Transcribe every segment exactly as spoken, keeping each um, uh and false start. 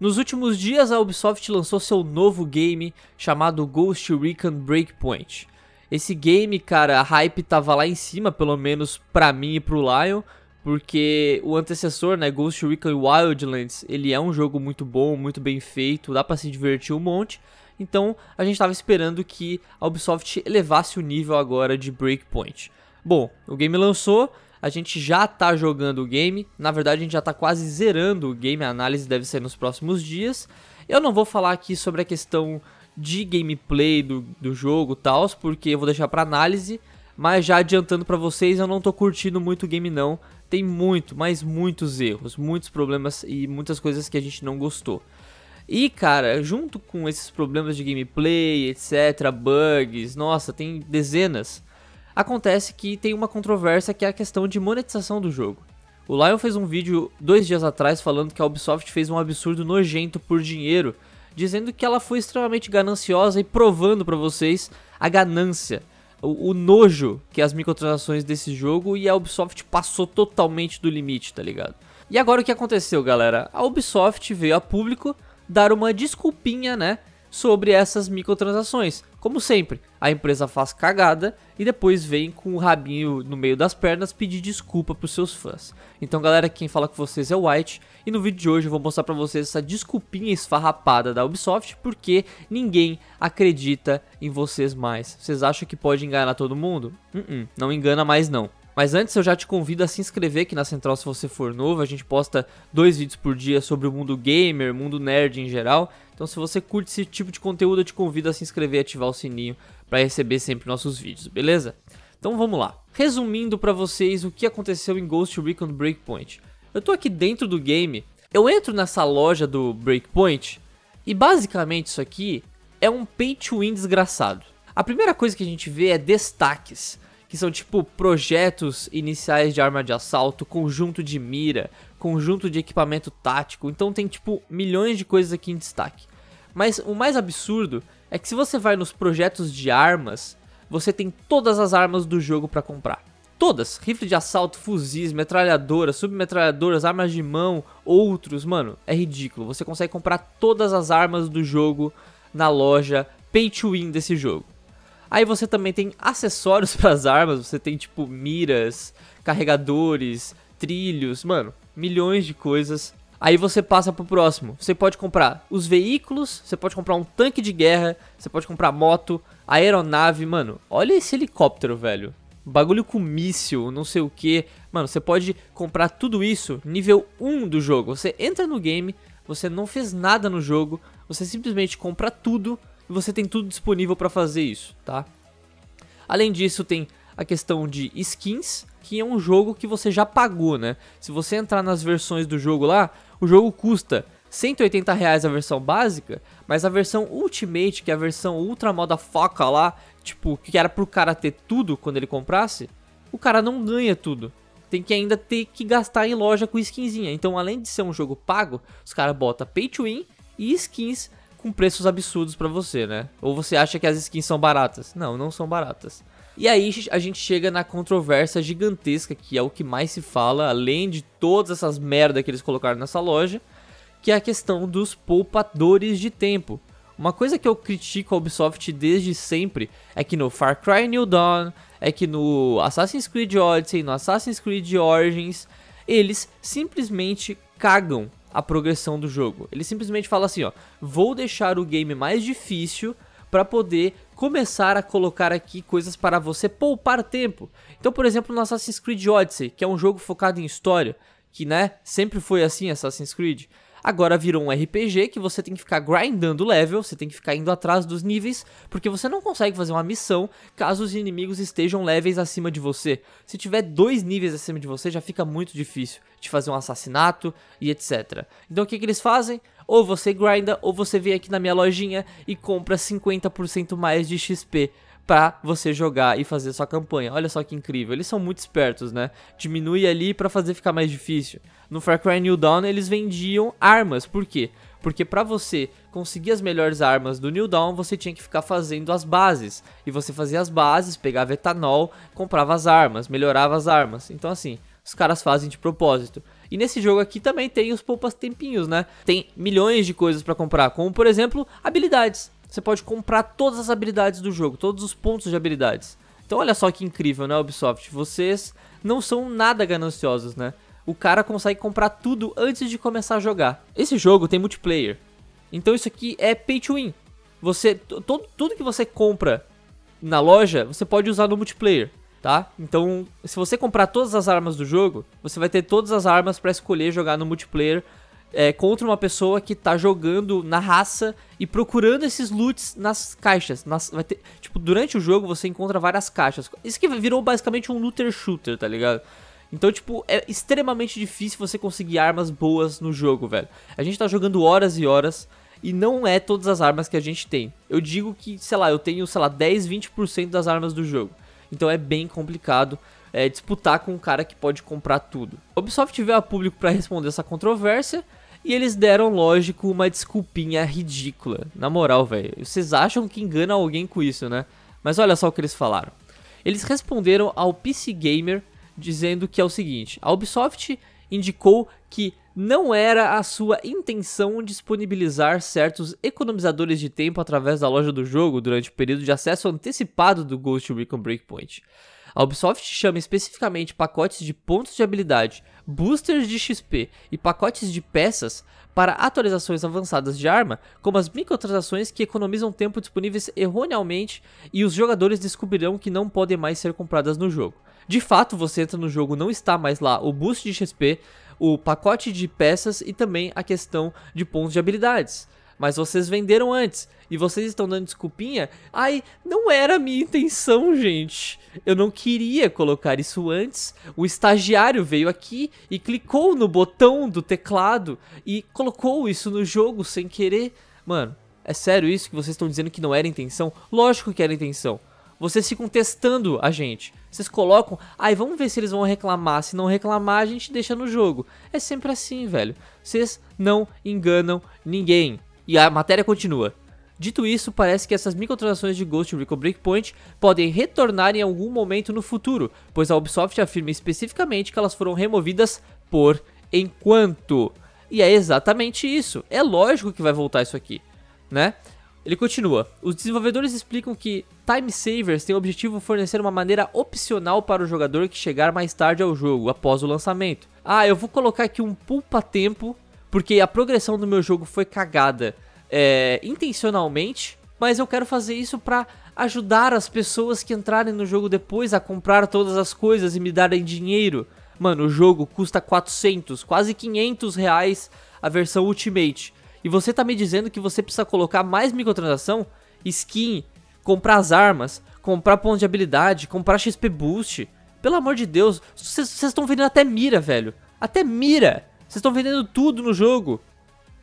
Nos últimos dias, a Ubisoft lançou seu novo game chamado Ghost Recon Breakpoint. Esse game, cara, a hype tava lá em cima, pelo menos pra mim e pro Lion, porque o antecessor, né, Ghost Recon Wildlands, ele é um jogo muito bom, muito bem feito, dá pra se divertir um monte. Então, a gente tava esperando que a Ubisoft elevasse o nível agora de Breakpoint. Bom, o game lançou. A gente já tá jogando o game, na verdade a gente já tá quase zerando o game, a análise deve ser nos próximos dias. Eu não vou falar aqui sobre a questão de gameplay do, do jogo e tal, porque eu vou deixar pra análise. Mas já adiantando pra vocês, eu não tô curtindo muito o game não, tem muito, mas muitos erros, muitos problemas e muitas coisas que a gente não gostou. E cara, junto com esses problemas de gameplay, etc, bugs, nossa, tem dezenas. Acontece que tem uma controvérsia que é a questão de monetização do jogo. O Lion fez um vídeo dois dias atrás falando que a Ubisoft fez um absurdo nojento por dinheiro, dizendo que ela foi extremamente gananciosa e provando pra vocês a ganância, o, o nojo que é as microtransações desse jogo, e a Ubisoft passou totalmente do limite, tá ligado? E agora o que aconteceu, galera? A Ubisoft veio a público dar uma desculpinha, né, sobre essas microtransações. Como sempre, a empresa faz cagada e depois vem com o rabinho no meio das pernas pedir desculpa para os seus fãs. Então galera, quem fala com vocês é o White, e no vídeo de hoje eu vou mostrar para vocês essa desculpinha esfarrapada da Ubisoft, porque ninguém acredita em vocês mais. Vocês acham que pode enganar todo mundo? Uh-uh, não engana mais não. Mas antes eu já te convido a se inscrever aqui na Central se você for novo. A gente posta dois vídeos por dia sobre o mundo gamer, mundo nerd em geral. Então se você curte esse tipo de conteúdo, eu te convido a se inscrever e ativar o sininho para receber sempre nossos vídeos, beleza? Então vamos lá. Resumindo para vocês o que aconteceu em Ghost Recon Breakpoint. Eu tô aqui dentro do game, eu entro nessa loja do Breakpoint e basicamente isso aqui é um pay to win desgraçado. A primeira coisa que a gente vê é destaques, que são tipo projetos iniciais de arma de assalto, conjunto de mira, conjunto de equipamento tático. Então tem tipo milhões de coisas aqui em destaque. Mas o mais absurdo é que se você vai nos projetos de armas, você tem todas as armas do jogo pra comprar. Todas, rifle de assalto, fuzis, metralhadoras, submetralhadoras, armas de mão, outros, mano, é ridículo. Você consegue comprar todas as armas do jogo na loja pay to win desse jogo. Aí você também tem acessórios para as armas, você tem tipo miras, carregadores, trilhos, mano, milhões de coisas. Aí você passa pro próximo, você pode comprar os veículos, você pode comprar um tanque de guerra, você pode comprar moto, aeronave, mano, olha esse helicóptero, velho. Bagulho com míssil, não sei o que, mano, você pode comprar tudo isso nível um do jogo. Você entra no game, você não fez nada no jogo, você simplesmente compra tudo. Você tem tudo disponível para fazer isso, tá? Além disso, tem a questão de skins, que é um jogo que você já pagou, né? Se você entrar nas versões do jogo lá, o jogo custa cento e oitenta reais a versão básica, mas a versão Ultimate, que é a versão ultra moda foca lá, tipo, que era pro cara ter tudo quando ele comprasse, o cara não ganha tudo. Tem que ainda ter que gastar em loja com skinzinha. Então, além de ser um jogo pago, os caras botam pay to win e skins com preços absurdos pra você, né? Ou você acha que as skins são baratas? Não, não são baratas. E aí a gente chega na controvérsia gigantesca, que é o que mais se fala, além de todas essas merda que eles colocaram nessa loja, que é a questão dos poupadores de tempo. Uma coisa que eu critico a Ubisoft desde sempre é que no Far Cry New Dawn, é que no Assassin's Creed Odyssey, no Assassin's Creed Origins, eles simplesmente cagam a progressão do jogo. Ele simplesmente fala assim, ó, vou deixar o game mais difícil para poder começar a colocar aqui coisas para você poupar tempo. Então, por exemplo, no Assassin's Creed Odyssey, que é um jogo focado em história, que, né, sempre foi assim Assassin's Creed, agora virou um R P G que você tem que ficar grindando level, você tem que ficar indo atrás dos níveis, porque você não consegue fazer uma missão caso os inimigos estejam levels acima de você. Se tiver dois níveis acima de você, já fica muito difícil de fazer um assassinato e etcétera. Então o que, que eles fazem? Ou você grinda, ou você vem aqui na minha lojinha e compra cinquenta por cento mais de X P pra você jogar e fazer sua campanha. Olha só que incrível, eles são muito espertos, né? Diminui ali pra fazer ficar mais difícil. No Far Cry New Dawn eles vendiam armas, por quê? Porque pra você conseguir as melhores armas do New Dawn, você tinha que ficar fazendo as bases. E você fazia as bases, pegava etanol, comprava as armas, melhorava as armas. Então assim, os caras fazem de propósito. E nesse jogo aqui também tem os poupas tempinhos, né? Tem milhões de coisas pra comprar, como por exemplo, habilidades. Você pode comprar todas as habilidades do jogo, todos os pontos de habilidades. Então olha só que incrível, né, Ubisoft? Vocês não são nada gananciosos, né? O cara consegue comprar tudo antes de começar a jogar. Esse jogo tem multiplayer, então isso aqui é pay to win. Você, todo, tudo que você compra na loja, você pode usar no multiplayer, tá? Então, se você comprar todas as armas do jogo, você vai ter todas as armas pra escolher jogar no multiplayer é, contra uma pessoa que tá jogando na raça e procurando esses loots nas caixas. Nas, vai ter, tipo, durante o jogo você encontra várias caixas. Isso que virou basicamente um looter shooter, tá ligado? Então, tipo, é extremamente difícil você conseguir armas boas no jogo, velho. A gente tá jogando horas e horas e não é todas as armas que a gente tem. Eu digo que, sei lá, eu tenho, sei lá, dez, vinte por cento das armas do jogo. Então é bem complicado é, disputar com um cara que pode comprar tudo. A Ubisoft veio a público pra responder essa controvérsia e eles deram, lógico, uma desculpinha ridícula. Na moral, velho, vocês acham que engana alguém com isso, né? Mas olha só o que eles falaram. Eles responderam ao P C Gamer dizendo que é o seguinte: a Ubisoft indicou que não era a sua intenção disponibilizar certos economizadores de tempo através da loja do jogo durante o período de acesso antecipado do Ghost Recon Breakpoint. A Ubisoft chama especificamente pacotes de pontos de habilidade, boosters de X P e pacotes de peças para atualizações avançadas de arma como as microtransações que economizam tempo disponíveis erroneamente e os jogadores descobrirão que não podem mais ser compradas no jogo. De fato, você entra no jogo, não está mais lá o boost de X P, o pacote de peças e também a questão de pontos de habilidades. Mas vocês venderam antes e vocês estão dando desculpinha? Ai, não era a minha intenção, gente. Eu não queria colocar isso antes. O estagiário veio aqui e clicou no botão do teclado e colocou isso no jogo sem querer. Mano, é sério isso que vocês estão dizendo que não era intenção? Lógico que era intenção. Vocês ficam testando a gente. Vocês colocam, ai, vamos ver se eles vão reclamar. Se não reclamar, a gente deixa no jogo. É sempre assim, velho. Vocês não enganam ninguém. E a matéria continua. Dito isso, parece que essas microtransações de Ghost Recon Breakpoint podem retornar em algum momento no futuro, pois a Ubisoft afirma especificamente que elas foram removidas por enquanto. E é exatamente isso. É lógico que vai voltar isso aqui, né? Ele continua, os desenvolvedores explicam que Time Savers tem o objetivo de fornecer uma maneira opcional para o jogador que chegar mais tarde ao jogo, após o lançamento. Ah, eu vou colocar aqui um poupa-tempo, porque a progressão do meu jogo foi cagada é, intencionalmente, mas eu quero fazer isso para ajudar as pessoas que entrarem no jogo depois a comprar todas as coisas e me darem dinheiro. Mano, o jogo custa quatrocentos, quase quinhentos reais a versão Ultimate. E você tá me dizendo que você precisa colocar mais microtransação, skin, comprar as armas, comprar ponto de habilidade, comprar X P boost. Pelo amor de Deus, vocês estão vendendo até mira, velho. Até mira. Vocês estão vendendo tudo no jogo.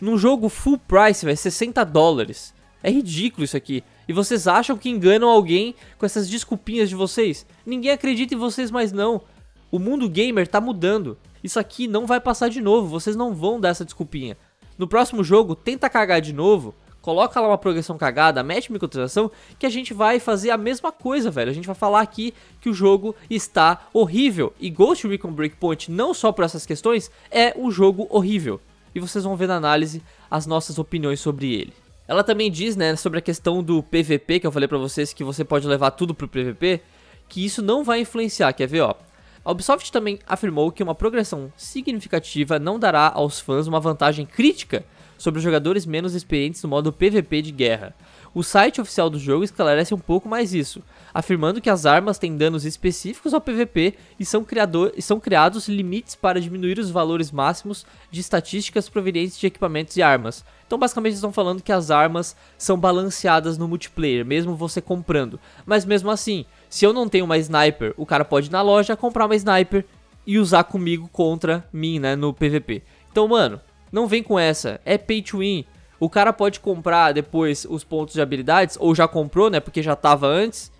Num jogo full price, velho, sessenta dólares. É ridículo isso aqui. E vocês acham que enganam alguém com essas desculpinhas de vocês? Ninguém acredita em vocês mais não. O mundo gamer tá mudando. Isso aqui não vai passar de novo, vocês não vão dar essa desculpinha. No próximo jogo, tenta cagar de novo, coloca lá uma progressão cagada, mete microtransação, que a gente vai fazer a mesma coisa, velho. A gente vai falar aqui que o jogo está horrível. E Ghost Recon Breakpoint, não só por essas questões, é um jogo horrível. E vocês vão ver na análise as nossas opiniões sobre ele. Ela também diz, né, sobre a questão do P V P, que eu falei pra vocês que você pode levar tudo pro P V P, que isso não vai influenciar, quer ver, ó. A Ubisoft também afirmou que uma progressão significativa não dará aos fãs uma vantagem crítica sobre os jogadores menos experientes no modo P V P de guerra. O site oficial do jogo esclarece um pouco mais isso, afirmando que as armas têm danos específicos ao P V P e são, criador, e são criados limites para diminuir os valores máximos de estatísticas provenientes de equipamentos e armas. Então basicamente eles estão falando que as armas são balanceadas no multiplayer, mesmo você comprando. Mas mesmo assim, se eu não tenho uma sniper, o cara pode ir na loja, comprar uma sniper e usar comigo contra mim, né, no P V P. Então, mano, não vem com essa, é pay to win. O cara pode comprar depois os pontos de habilidades, ou já comprou, né, porque já tava antes.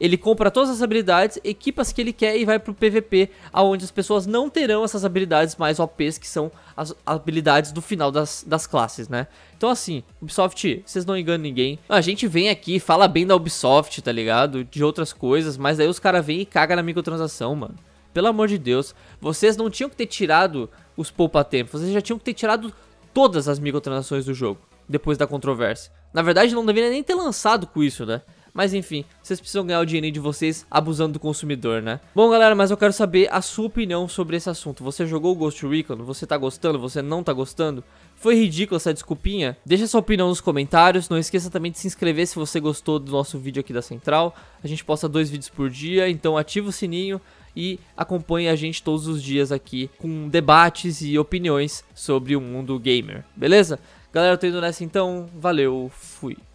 Ele compra todas as habilidades, equipas que ele quer e vai pro P V P, aonde as pessoas não terão essas habilidades mais O Pês, que são as habilidades do final das, das classes, né? Então assim, Ubisoft, vocês não enganam ninguém. A gente vem aqui, fala bem da Ubisoft, tá ligado? De outras coisas, mas aí os caras vêm e cagam na microtransação, mano. pelo amor de Deus, vocês não tinham que ter tirado os poupa-tempo, vocês já tinham que ter tirado todas as microtransações do jogo, depois da controvérsia. Na verdade, não deveria nem ter lançado com isso, né? Mas enfim, vocês precisam ganhar o dinheirinho de vocês abusando do consumidor, né? Bom, galera, mas eu quero saber a sua opinião sobre esse assunto. Você jogou o Ghost Recon? Você tá gostando? Você não tá gostando? Foi ridícula essa desculpinha? Deixa sua opinião nos comentários. Não esqueça também de se inscrever se você gostou do nosso vídeo aqui da Central. A gente posta dois vídeos por dia, então ativa o sininho e acompanhe a gente todos os dias aqui com debates e opiniões sobre o mundo gamer, beleza? Galera, eu tô indo nessa então. Valeu, fui!